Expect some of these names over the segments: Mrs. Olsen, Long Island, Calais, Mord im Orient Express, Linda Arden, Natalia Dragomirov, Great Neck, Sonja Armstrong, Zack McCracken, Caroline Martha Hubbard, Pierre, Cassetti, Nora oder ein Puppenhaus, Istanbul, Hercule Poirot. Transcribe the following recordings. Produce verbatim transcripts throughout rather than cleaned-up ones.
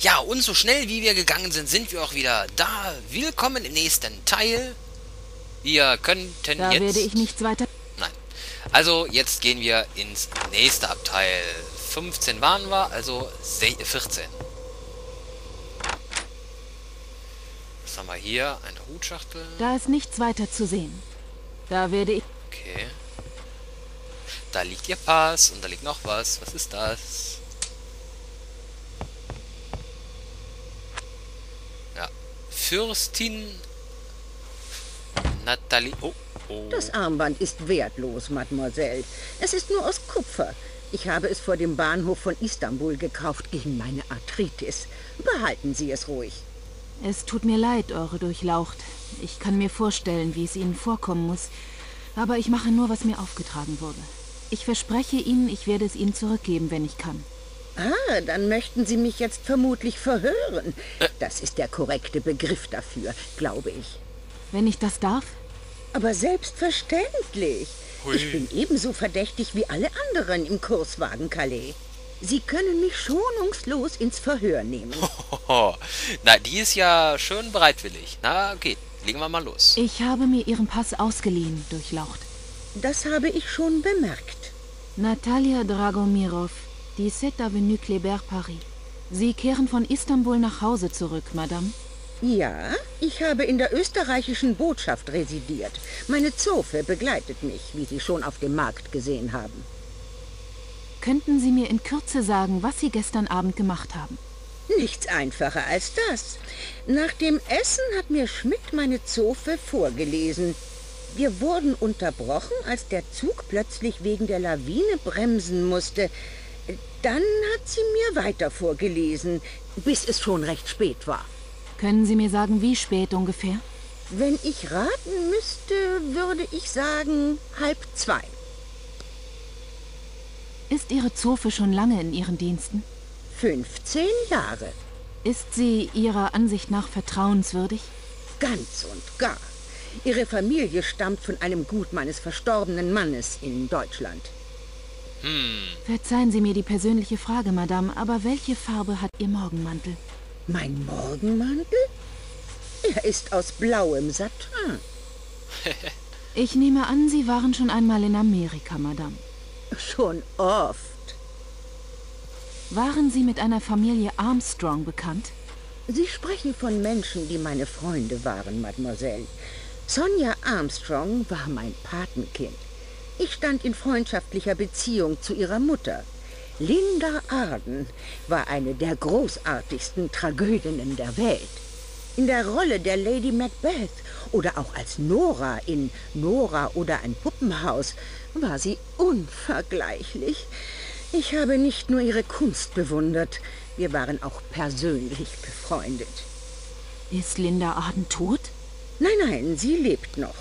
Ja, und so schnell wie wir gegangen sind, sind wir auch wieder da. Willkommen im nächsten Teil. Wir könnten da jetzt... Da werde ich nichts weiter... Nein. Also, jetzt gehen wir ins nächste Abteil. fünfzehn waren wir, also vierzehn. Was haben wir hier? Eine Hutschachtel. Da ist nichts weiter zu sehen. Da werde ich... Okay. Da liegt ihr Pass und da liegt noch was. Was ist das? Ja. Fürstin Natalie... Oh, oh. Das Armband ist wertlos, Mademoiselle. Es ist nur aus Kupfer. Ich habe es vor dem Bahnhof von Istanbul gekauft gegen meine Arthritis. Behalten Sie es ruhig. Es tut mir leid, Eure Durchlaucht. Ich kann mir vorstellen, wie es Ihnen vorkommen muss. Aber ich mache nur, was mir aufgetragen wurde. Ich verspreche Ihnen, ich werde es Ihnen zurückgeben, wenn ich kann. Ah, dann möchten Sie mich jetzt vermutlich verhören. Das ist der korrekte Begriff dafür, glaube ich. Wenn ich das darf? Aber selbstverständlich. Hui. Ich bin ebenso verdächtig wie alle anderen im Kurswagen Calais. Sie können mich schonungslos ins Verhör nehmen. Hohoho. Na, die ist ja schön bereitwillig. Na, okay. Legen wir mal los. Ich habe mir Ihren Pass ausgeliehen, Durchlaucht. Das habe ich schon bemerkt. Natalia Dragomirov, die siebte Avenue Kléber, Paris. Sie kehren von Istanbul nach Hause zurück, Madame? Ja, ich habe in der österreichischen Botschaft residiert. Meine Zofe begleitet mich, wie Sie schon auf dem Markt gesehen haben. Könnten Sie mir in Kürze sagen, was Sie gestern Abend gemacht haben? Nichts einfacher als das. Nach dem Essen hat mir Schmidt meine Zofe vorgelesen. Wir wurden unterbrochen, als der Zug plötzlich wegen der Lawine bremsen musste. Dann hat sie mir weiter vorgelesen, bis es schon recht spät war. Können Sie mir sagen, wie spät ungefähr? Wenn ich raten müsste, würde ich sagen, halb zwei. Ist Ihre Zofe schon lange in Ihren Diensten? fünfzehn Jahre. Ist sie Ihrer Ansicht nach vertrauenswürdig? Ganz und gar. Ihre Familie stammt von einem Gut meines verstorbenen Mannes in Deutschland. Hm. Verzeihen Sie mir die persönliche Frage, Madame, aber welche Farbe hat Ihr Morgenmantel? Mein Morgenmantel? Er ist aus blauem Satin. Ich nehme an, Sie waren schon einmal in Amerika, Madame. Schon oft. Waren Sie mit einer Familie Armstrong bekannt? Sie sprechen von Menschen, die meine Freunde waren, Mademoiselle. Sonja Armstrong war mein Patenkind. Ich stand in freundschaftlicher Beziehung zu ihrer Mutter. Linda Arden war eine der großartigsten Tragödinnen der Welt. In der Rolle der Lady Macbeth oder auch als Nora in Nora oder ein Puppenhaus war sie unvergleichlich. Ich habe nicht nur ihre Kunst bewundert, wir waren auch persönlich befreundet. Ist Linda Arden tot? Nein, nein, sie lebt noch,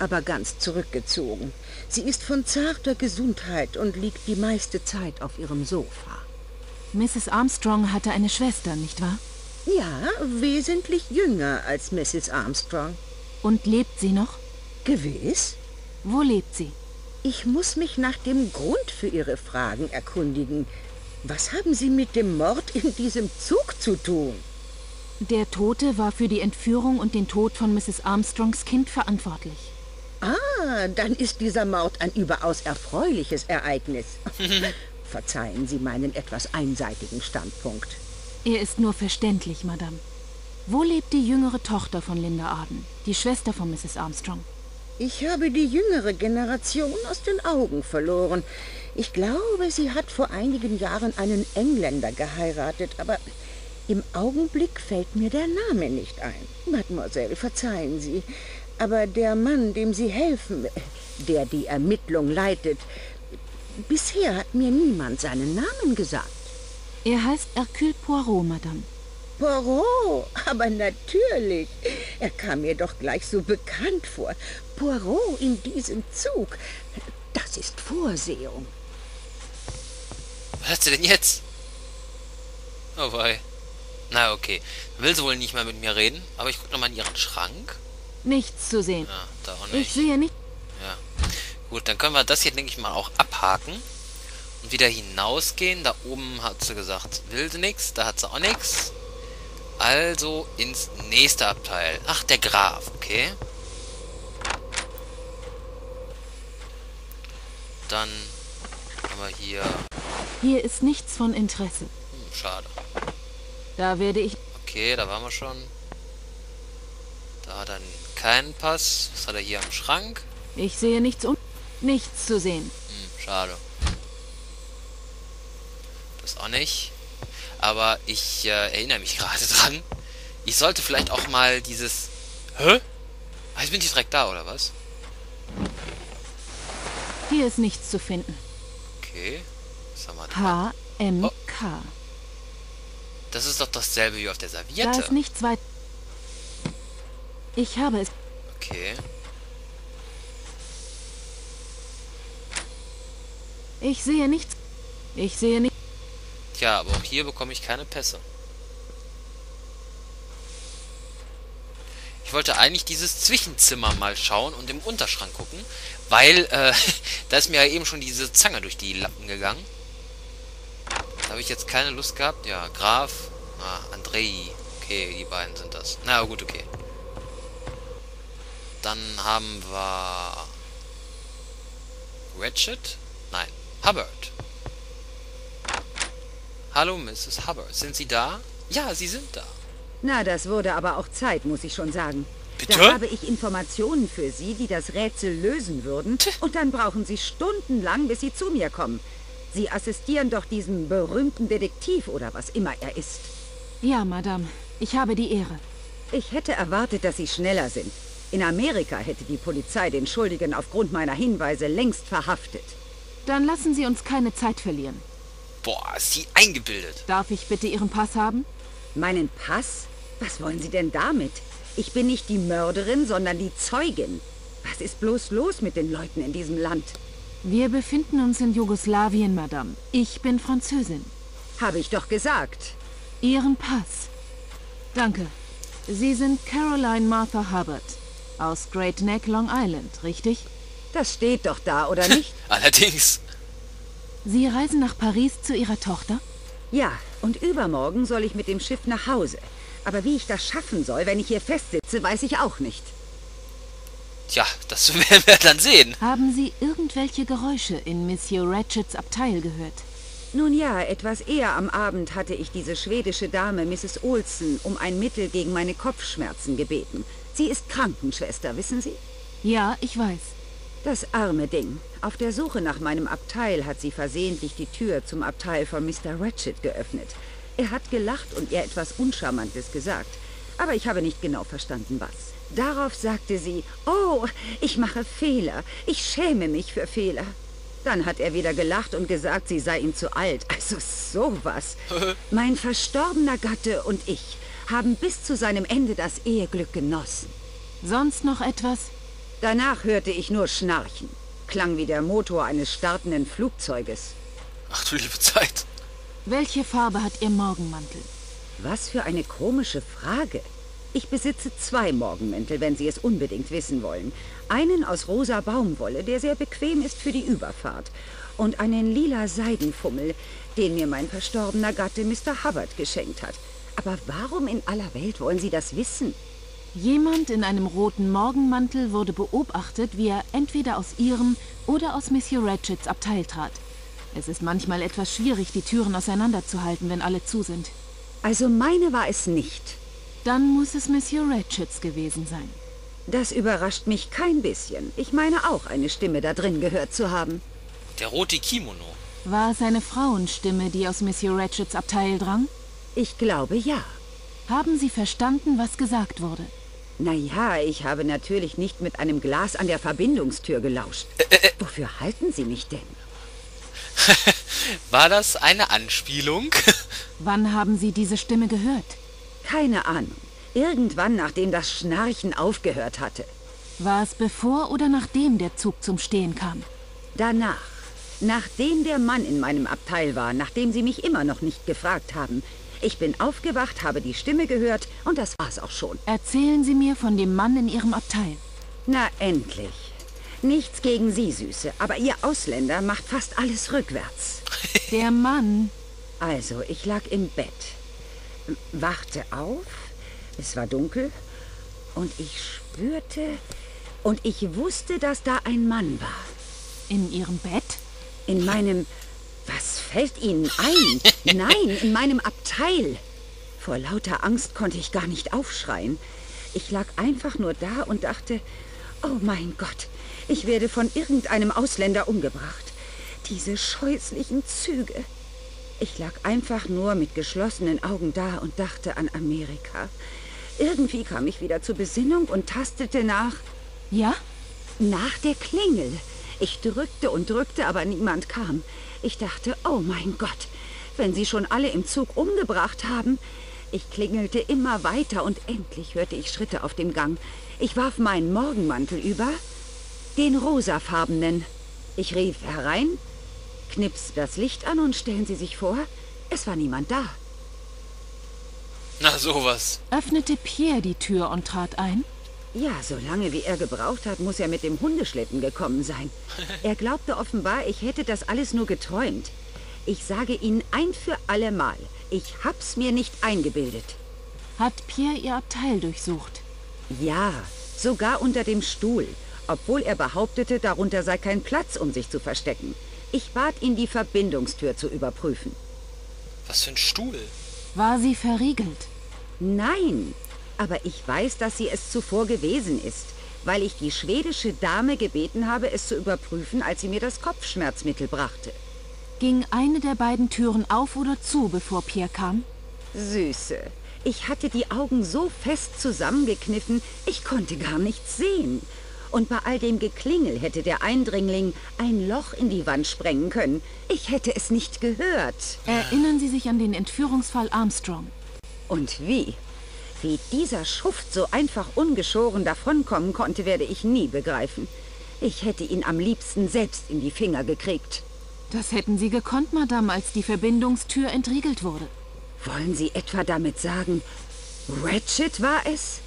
aber ganz zurückgezogen. Sie ist von zarter Gesundheit und liegt die meiste Zeit auf ihrem Sofa. Misses Armstrong hatte eine Schwester, nicht wahr? Ja, wesentlich jünger als Misses Armstrong. Und lebt sie noch? Gewiss. Wo lebt sie? Ich muss mich nach dem Grund für Ihre Fragen erkundigen. Was haben Sie mit dem Mord in diesem Zug zu tun? Der Tote war für die Entführung und den Tod von Misses Armstrongs Kind verantwortlich. Ah, dann ist dieser Mord ein überaus erfreuliches Ereignis. Verzeihen Sie meinen etwas einseitigen Standpunkt. Er ist nur verständlich, Madame. Wo lebt die jüngere Tochter von Linda Arden, die Schwester von Misses Armstrong? Ich habe die jüngere Generation aus den Augen verloren. Ich glaube, sie hat vor einigen Jahren einen Engländer geheiratet, aber im Augenblick fällt mir der Name nicht ein. Mademoiselle, verzeihen Sie, aber der Mann, dem Sie helfen, der die Ermittlung leitet, bisher hat mir niemand seinen Namen gesagt. Er heißt Hercule Poirot, Madame. Poirot, aber natürlich. Er kam mir doch gleich so bekannt vor. Poirot in diesem Zug. Das ist Vorsehung. Was hast du denn jetzt? Oh boy. Na okay. Will sie wohl nicht mal mit mir reden, aber ich gucke nochmal in ihren Schrank. Nichts zu sehen. Ja, da auch nicht. Ich sehe nicht. Ja. Gut, dann können wir das hier, denke ich mal, auch abhaken. Und wieder hinausgehen. Da oben hat sie gesagt, will sie nichts. Da hat sie auch nichts. Also ins nächste Abteil. Ach, der Graf. Okay. Dann haben wir hier... Hier ist nichts von Interesse. Hm, schade. Da werde ich... Okay, da waren wir schon. Da hat er keinen Pass. Was hat er hier am Schrank? Ich sehe nichts um... Nichts zu sehen. Hm, schade. Das auch nicht. Aber ich äh, erinnere mich gerade dran. Ich sollte vielleicht auch mal dieses... Hä? Jetzt bin ich direkt da, oder was? Hier ist nichts zu finden. Okay. Was haben wir da? H M K. Oh. Das ist doch dasselbe wie auf der Serviette. Da ist nichts weit... Ich habe es... Okay. Ich sehe nichts. Ich sehe nichts. Tja, aber auch hier bekomme ich keine Pässe. Ich wollte eigentlich dieses Zwischenzimmer mal schauen und im Unterschrank gucken, weil äh, da ist mir ja eben schon diese Zange durch die Lappen gegangen. Da habe ich jetzt keine Lust gehabt. Ja, Graf. Ah, Andrei. Okay, die beiden sind das. Na gut, okay. Dann haben wir... Ratchet? Nein, Hubbard. Hallo, Misses Hubbard. Sind Sie da? Ja, Sie sind da. Na, das wurde aber auch Zeit, muss ich schon sagen. Bitte? Da habe ich Informationen für Sie, die das Rätsel lösen würden. Tch. Und dann brauchen Sie stundenlang, bis Sie zu mir kommen. Sie assistieren doch diesem berühmten Detektiv oder was immer er ist. Ja, Madame. Ich habe die Ehre. Ich hätte erwartet, dass Sie schneller sind. In Amerika hätte die Polizei den Schuldigen aufgrund meiner Hinweise längst verhaftet. Dann lassen Sie uns keine Zeit verlieren. Boah, ist sie eingebildet. Darf ich bitte Ihren Pass haben? Meinen Pass? Was wollen Sie denn damit? Ich bin nicht die Mörderin, sondern die Zeugin. Was ist bloß los mit den Leuten in diesem Land? Wir befinden uns in Jugoslawien, Madame. Ich bin Französin. Habe ich doch gesagt. Ihren Pass. Danke. Sie sind Caroline Martha Hubbard. Aus Great Neck, Long Island, richtig? Das steht doch da, oder nicht? Allerdings. Sie reisen nach Paris zu Ihrer Tochter? Ja, und übermorgen soll ich mit dem Schiff nach Hause. Aber wie ich das schaffen soll, wenn ich hier festsitze, weiß ich auch nicht. Tja, das werden wir dann sehen. Haben Sie irgendwelche Geräusche in Monsieur Ratchets Abteil gehört? Nun ja, etwas eher am Abend hatte ich diese schwedische Dame, Misses Olsen, um ein Mittel gegen meine Kopfschmerzen gebeten. Sie ist Krankenschwester, wissen Sie? Ja, ich weiß. Das arme Ding. Auf der Suche nach meinem Abteil hat sie versehentlich die Tür zum Abteil von Mister Ratchet geöffnet. Er hat gelacht und ihr etwas Uncharmantes gesagt. Aber ich habe nicht genau verstanden, was. Darauf sagte sie, oh, ich mache Fehler. Ich schäme mich für Fehler. Dann hat er wieder gelacht und gesagt, sie sei ihm zu alt. Also sowas. Mein verstorbener Gatte und ich haben bis zu seinem Ende das Eheglück genossen. Sonst noch etwas? Danach hörte ich nur Schnarchen. Klang wie der Motor eines startenden Flugzeuges. Ach du liebe Zeit. Welche Farbe hat Ihr Morgenmantel? Was für eine komische Frage. Ich besitze zwei Morgenmäntel, wenn Sie es unbedingt wissen wollen. Einen aus rosa Baumwolle, der sehr bequem ist für die Überfahrt. Und einen lila Seidenfummel, den mir mein verstorbener Gatte Mister Hubbard geschenkt hat. Aber warum in aller Welt wollen Sie das wissen? Jemand in einem roten Morgenmantel wurde beobachtet, wie er entweder aus ihrem oder aus Monsieur Ratchets Abteil trat. Es ist manchmal etwas schwierig, die Türen auseinanderzuhalten, wenn alle zu sind. Also meine war es nicht. Dann muss es Monsieur Ratchets gewesen sein. Das überrascht mich kein bisschen. Ich meine auch, eine Stimme da drin gehört zu haben. Der rote Kimono. War es eine Frauenstimme, die aus Monsieur Ratchets Abteil drang? Ich glaube, ja. Haben Sie verstanden, was gesagt wurde? Naja, ich habe natürlich nicht mit einem Glas an der Verbindungstür gelauscht. Ä äh Wofür halten Sie mich denn? War das eine Anspielung? Wann haben Sie diese Stimme gehört? Keine Ahnung. Irgendwann, nachdem das Schnarchen aufgehört hatte. War es bevor oder nachdem der Zug zum Stehen kam? Danach. Nachdem der Mann in meinem Abteil war, nachdem Sie mich immer noch nicht gefragt haben. Ich bin aufgewacht, habe die Stimme gehört und das war's auch schon. Erzählen Sie mir von dem Mann in Ihrem Abteil. Na endlich. Nichts gegen Sie, Süße, aber Ihr Ausländer macht fast alles rückwärts. Der Mann. Also, ich lag im Bett, wachte auf, es war dunkel und ich spürte und ich wusste, dass da ein Mann war. In Ihrem Bett? In meinem... Was fällt Ihnen ein? Nein, in meinem Abteil. Vor lauter Angst konnte ich gar nicht aufschreien. Ich lag einfach nur da und dachte, oh mein Gott, ich werde von irgendeinem Ausländer umgebracht. Diese scheußlichen Züge. Ich lag einfach nur mit geschlossenen Augen da und dachte an Amerika. Irgendwie kam ich wieder zur Besinnung und tastete nach... Ja? Nach der Klingel. Ich drückte und drückte, aber niemand kam. Ich dachte, oh mein Gott, wenn sie schon alle im Zug umgebracht haben. Ich klingelte immer weiter und endlich hörte ich Schritte auf dem Gang. Ich warf meinen Morgenmantel über, den rosafarbenen. Ich rief herein, knips das Licht an und stellen Sie sich vor, es war niemand da. Na sowas. Öffnete Pierre die Tür und trat ein? Ja, so lange wie er gebraucht hat, muss er mit dem Hundeschlitten gekommen sein. Er glaubte offenbar, ich hätte das alles nur geträumt. Ich sage Ihnen ein für alle Mal, ich hab's mir nicht eingebildet. Hat Pierre Ihr Abteil durchsucht? Ja, sogar unter dem Stuhl, obwohl er behauptete, darunter sei kein Platz, um sich zu verstecken. Ich bat ihn, die Verbindungstür zu überprüfen. Was für ein Stuhl? War sie verriegelt? Nein, aber ich weiß, dass sie es zuvor gewesen ist, weil ich die schwedische Dame gebeten habe, es zu überprüfen, als sie mir das Kopfschmerzmittel brachte. Ging eine der beiden Türen auf oder zu, bevor Pierre kam? Süße, ich hatte die Augen so fest zusammengekniffen, ich konnte gar nichts sehen. Und bei all dem Geklingel hätte der Eindringling ein Loch in die Wand sprengen können. Ich hätte es nicht gehört. Erinnern Sie sich an den Entführungsfall Armstrong? Und wie? Wie dieser Schuft so einfach ungeschoren davonkommen konnte, werde ich nie begreifen. Ich hätte ihn am liebsten selbst in die Finger gekriegt. Das hätten Sie gekonnt, Madame, als die Verbindungstür entriegelt wurde. Wollen Sie etwa damit sagen, Ratchet war es?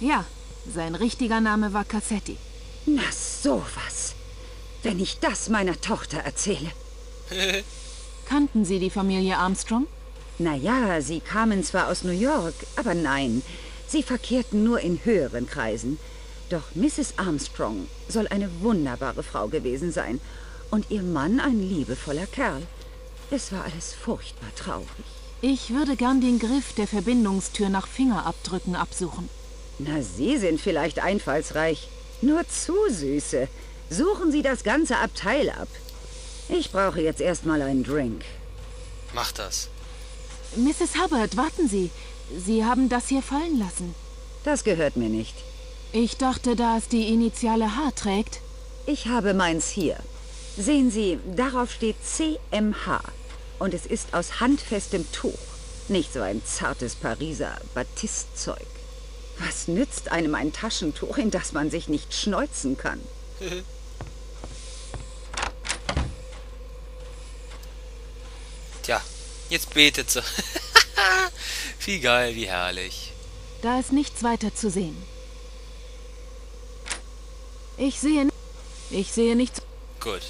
Ja, sein richtiger Name war Cassetti. Na sowas, wenn ich das meiner Tochter erzähle. Kannten Sie die Familie Armstrong? Naja, sie kamen zwar aus New York, aber nein, sie verkehrten nur in höheren Kreisen. Doch Misses Armstrong soll eine wunderbare Frau gewesen sein und ihr Mann ein liebevoller Kerl. Es war alles furchtbar traurig. Ich würde gern den Griff der Verbindungstür nach Fingerabdrücken absuchen. Na, Sie sind vielleicht einfallsreich. Nur zu, Süße. Suchen Sie das ganze Abteil ab. Ich brauche jetzt erstmal einen Drink. Mach das. Misses Hubbard, warten Sie. Sie haben das hier fallen lassen. Das gehört mir nicht. Ich dachte, da es die Initiale H trägt. Ich habe meins hier. Sehen Sie, darauf steht C M H. Und es ist aus handfestem Tuch. Nicht so ein zartes Pariser Batistzeug. Was nützt einem ein Taschentuch, in das man sich nicht schneuzen kann? Tja, jetzt betet sie. Wie geil, wie herrlich. Da ist nichts weiter zu sehen. Ich sehe nichts. Ich sehe nichts. Gut.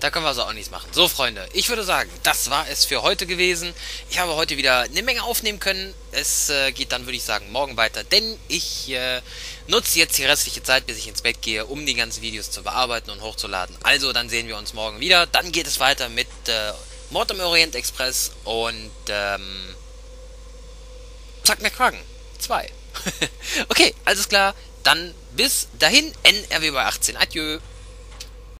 Da können wir also auch nichts machen. So, Freunde, ich würde sagen, das war es für heute gewesen. Ich habe heute wieder eine Menge aufnehmen können. Es äh, geht dann, würde ich sagen, morgen weiter, denn ich äh, nutze jetzt die restliche Zeit, bis ich ins Bett gehe, um die ganzen Videos zu bearbeiten und hochzuladen. Also, dann sehen wir uns morgen wieder. Dann geht es weiter mit äh, Mord im Orient Express und ähm, Zack McCracken zwei. Okay, alles klar. Dann bis dahin. N R W bei achtzehn. Adieu.